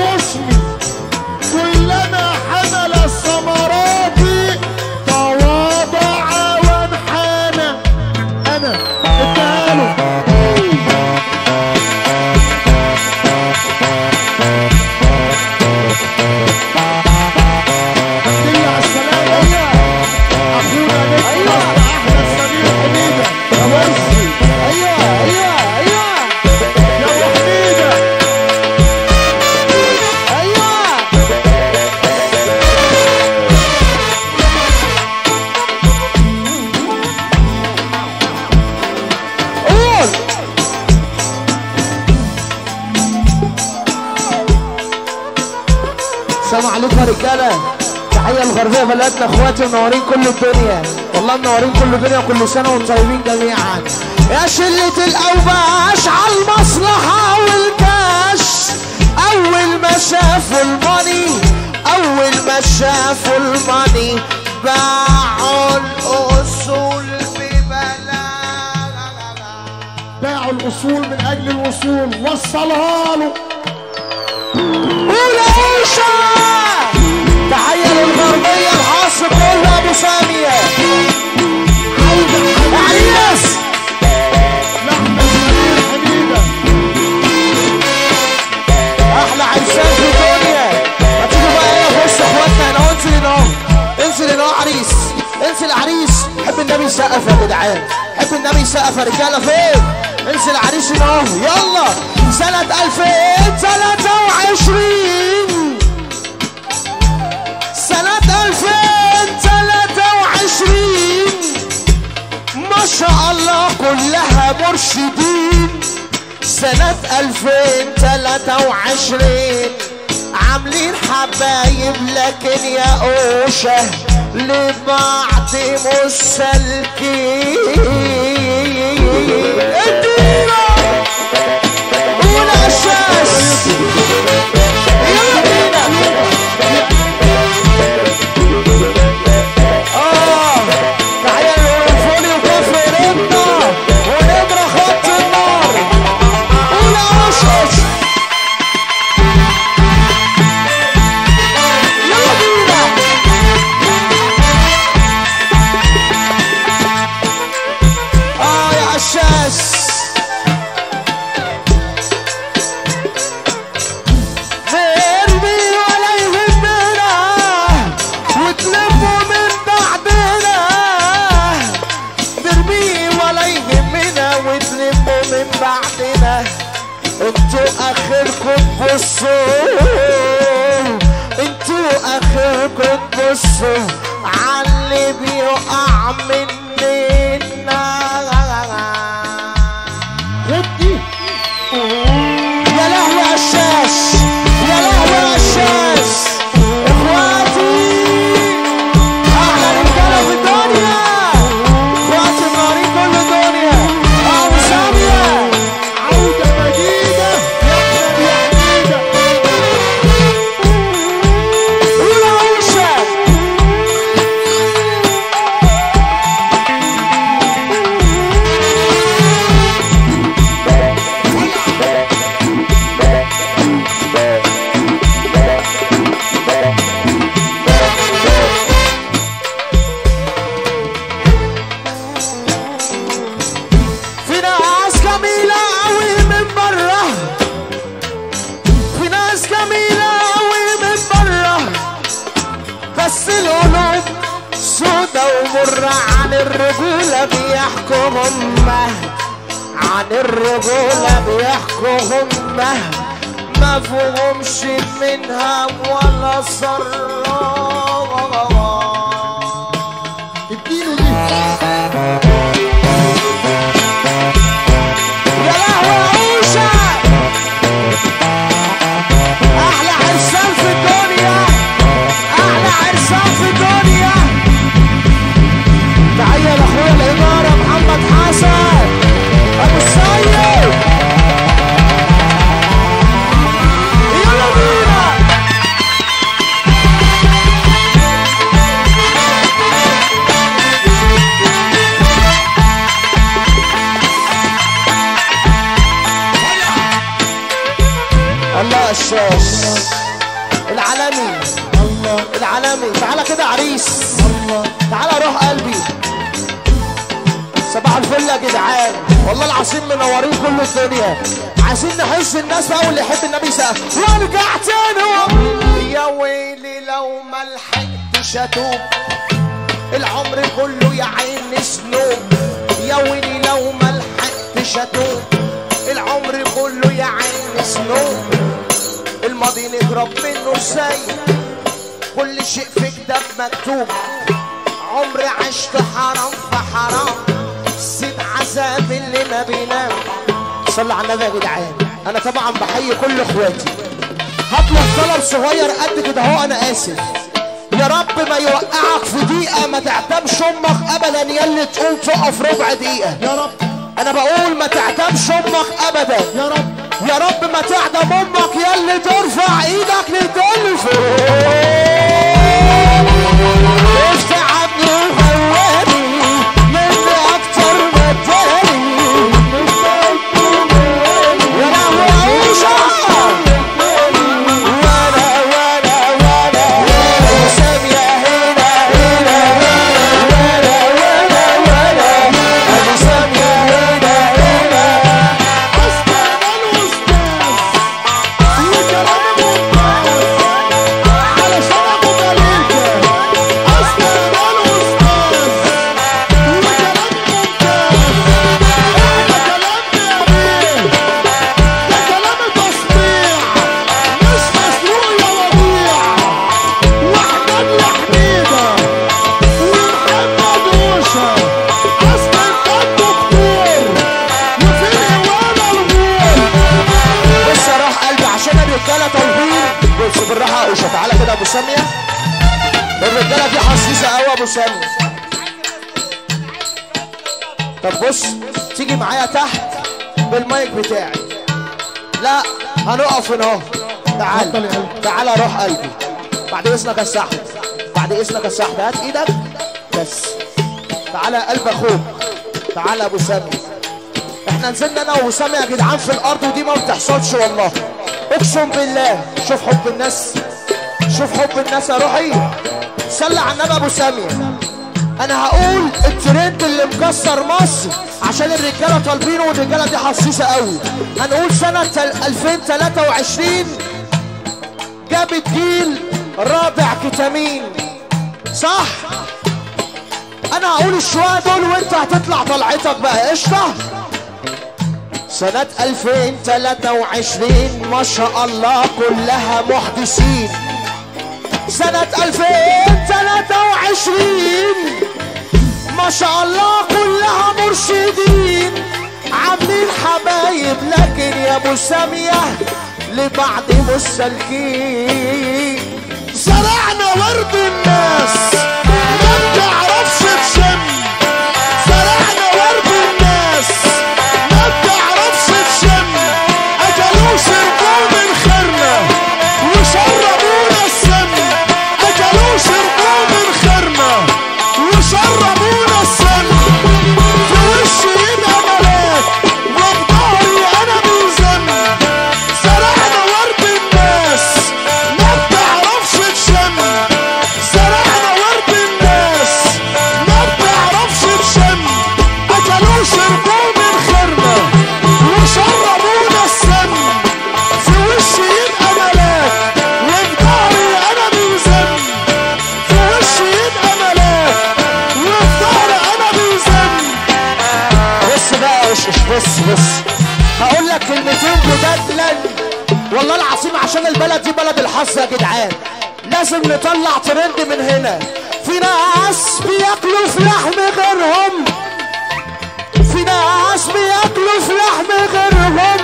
المسلم كلما حمل الثمرات تواضع وانحنى. انا تعالوا دليل على السلام اخونا نسمع احمد سمير حميده اوشي. ايوه السلام عليكم يا رجاله، تحيه الغربيه بلدنا، اخواتي منورين كل الدنيا، والله منورين كل الدنيا، وكل سنه وانتم طيبين جميعا. يا شله الاوباش على المصلحه والكاش، اول ما شافوا الماني باعوا الاصول ببلاش، باعوا الاصول من اجل الوصول، وصلها له. قول يا اوشا تحيه للغربيه، العاصمه كلها ابو ساميه. عريس لاحمد سمير حميده، احلى عرسان في الدنيا. ما تيجوا بقى هنا، بص اخواتنا هنا، انزل هنا اهو، عريس، انزل عريس. حب النبي يسقف يا جدعان، حب النبي يسقف يا رجاله. فين؟ انزل عريس هنا اهو، يلا. سنه 2023 ما شاء الله كلها مرشدين. سنه 2023 عاملين حبايب، لكن يا اوشا لبعض مسالكين. انتوا اخركم بصوا على اللي بيقع مننا. ودي يا لهوي يا قشاش، اخواتي احلى رجاله في الدنيا، اخواتي منورين كل الدنيا. ابو ساميه عوده مجيده عن الرجولة، بيحكوا هما عن الرجولة، مفهومش منها ولا صراحة. اديله دي الله العالمي، الله العالمي. تعالى كده عريس، الله تعالى روح قلبي. صباح الفل يا جدعان، والله العظيم منورين كل الدنيا. عايزين نحس الناس بقى، واللي يحب النبي سقف. وارجع تاني، يا ويلي لو ما لحقتش اتوب، العمر كله يا عيني سنوب. يا ويلي لو ما لحقتش اتوب، العمر كله يا عيني سنوب. الماضي نهرب منه ازاي؟ كل شيء في كتاب مكتوب. عمري عشت حرام في حرام، سيد عذاب اللي ما بينام. صلي على النبي يا جدعان. انا طبعا بحيي كل اخواتي. هطلب طلب صغير قد كده اهو، انا اسف. يا رب ما يوقعك في دقيقه، ما تعتمش امك ابدا ياللي تقوم تقف ربع دقيقه. يا رب انا بقول ما تعتمش امك ابدا. يا رب يا رب ما تعدم امك ياللي ترفع ايدك للدنيا فوق. الرجاله دي حساسه قوي يا ابو سامي. طب بص، تيجي معايا تحت بالمايك بتاعي. لا هنقف هنا اهو. تعال تعال روح قلبي. بعد اذنك يا صاحبي، بعد اذنك يا صاحبي، هات ايدك بس. تعالى يا قلب اخوك، تعالى يا ابو سامي. احنا نزلنا انا وابو سامي يا جدعان في الارض، ودي ما بتحصلش والله، اقسم بالله. شوف حب الناس، شوف حب الناس يا روحي. صلي على النبي ابو ساميه. انا هقول الترند اللي مكسر مصر عشان الرجاله طالبينه، والرجاله دي حساسه قوي. هنقول سنه 2023 جابت جيل رابع كتامين، صح؟ انا هقول الشويه دول وانت هتطلع طلعتك بقى، قشطه؟ سنه 2023 ما شاء الله كلها محدثين. سنة 2023 ما شاء الله كلها مرشدين، عاملين حبايب، لكن يا ابو سامية لبعض مستلكين. زرعنا ورد الناس ما بتعرفش تشم، زرعنا ورد الناس ما بتعرفش تشم. اكلوه شربوه من خيرنا وشربونا السم، اكلوه شربوه من خيرنا وشربونا السم. في وشي يبقى ملاك وفي ظهري انا ملزم، زرعنا ورد الناس ما بتعرفش تشم، زرعنا ورد الناس ما بتعرفش تشم. اكلوه شربوه من خيرنا وشربونا السم. في وشي يبقى ملاك وفي ظهري انا ملزم، في وشي يبقى ملاك وفي ظهري انا ملزم. بص بقى، بص هقول لك كلمتين جدلا والله العظيم، عشان البلد دي بلد الحظ يا جدعان. لازم نطلع ترند من هنا. في ناس بياكلوا في لحم غيرهم، في ناس بياكلوا في لحم غيرهم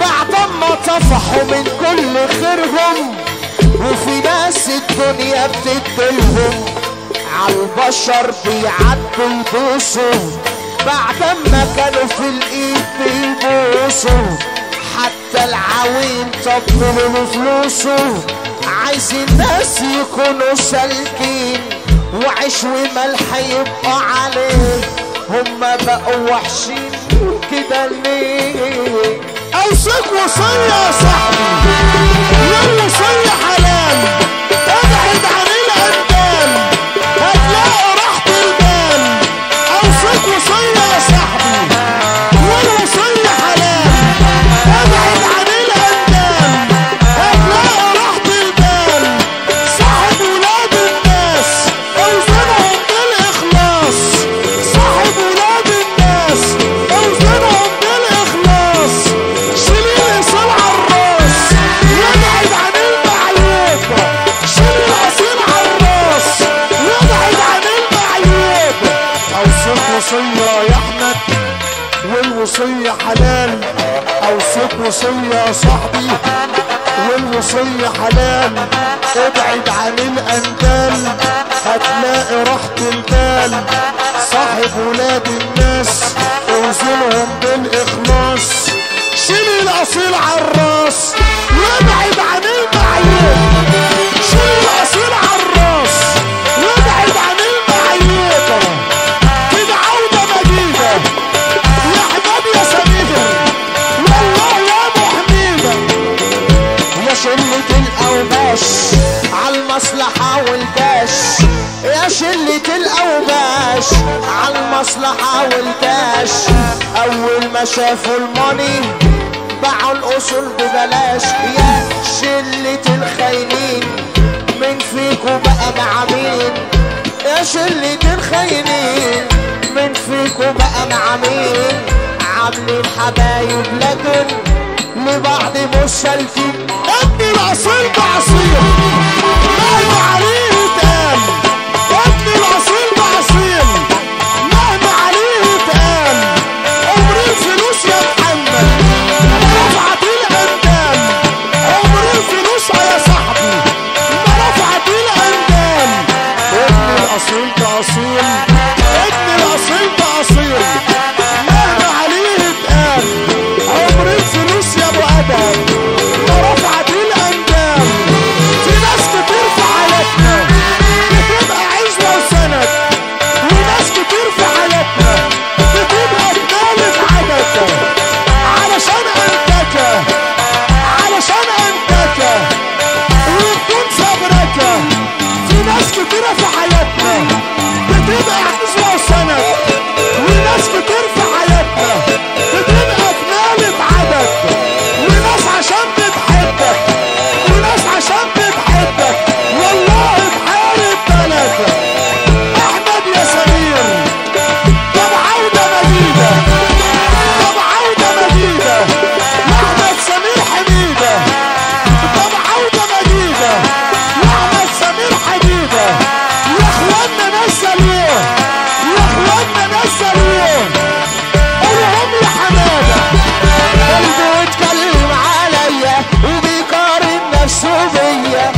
بعد ما طفحوا من كل خيرهم. وفي ناس الدنيا بتقتلهم، عالبشر بيعدوا يبوسوا بعد ما كانوا في الايد بيبوسوا. حتى العوين طبلوا فلوسه. عايز الناس يكونوا سالكين، وعيش وملح يبقى عليه. هما بقوا وحشين كده ليه؟ اوصيك وصيه يا صاحبي. يا صاحبي والوصية حلال، ابعد عن الأندال هتلاقي راحة البال، صاحب ولاد الناس اوزنهم بالإخلاص، شيل الأصيل على الراس وابعد عن المعين، شيل الأصيل على الراس وابعد عن المعيطة، كده عودة مجيدة يا حباب يا سمير والله يا أبو حميدة، يا شلة الأوباش عالمصلحة والباش، يا شلة الأوباش عالمصلحة والباش، أول ما شافوا الماني باعوا الأصول ببلاش، يا شلة الخاينين من فيكوا بقى معامين، يا شلة الخاينين من فيكوا بقى معامين، عاملين حبايب لكن لبعض مش شالفين، ادي الأصيل بعصير مهما عليه يتقال، ادي الأصيل بعصير مهما عليه يتقال، أمر الفلوس يا محمد اصيل تعصيل، ابن الاصيل تعصيل مهما عليه اتقال، عمر الفلوس يا ابو ادم ما رفعت الاندام، في ناس كتير في حالتنا بتبقى عزوه وسند، وناس كتير في حالتنا بتبقى تالف عدده، علشان انتكه علشان انتكه وبتكون صبركه، في ناس كتيره في حالتنا بتبقى عزوة وسند، وناس كتير في حياتنا بتبقى تنالب عدد، وناس عشان بتحبك وناس عشان بتحبك والله بحارب بلدك، احمد يا سمير طب عودة مجيدة، طب عودة مجيدة احمد سمير حميده، طب عودة مجيدة احمد سمير حميده، قلبه اتكلم عليا وبيقارن نفسه بيا،